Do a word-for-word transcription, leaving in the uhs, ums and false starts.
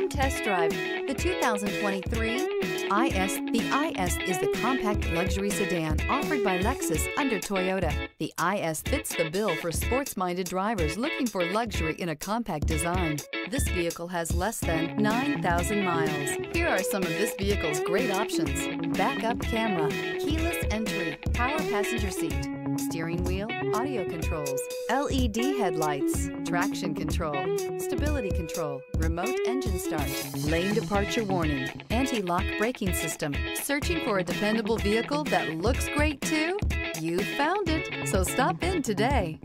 Come test drive the two thousand twenty-three I S. The I S is the compact luxury sedan offered by Lexus under Toyota. The I S fits the bill for sports-minded drivers looking for luxury in a compact design. This vehicle has less than nine thousand miles. Here are some of this vehicle's great options: backup camera, keyless entry, power passenger seat, steering wheel audio controls, L E D headlights, traction control, stability control, remote engine start, lane departure warning, anti-lock braking system. Searching for a dependable vehicle that looks great too? You found it, so stop in today.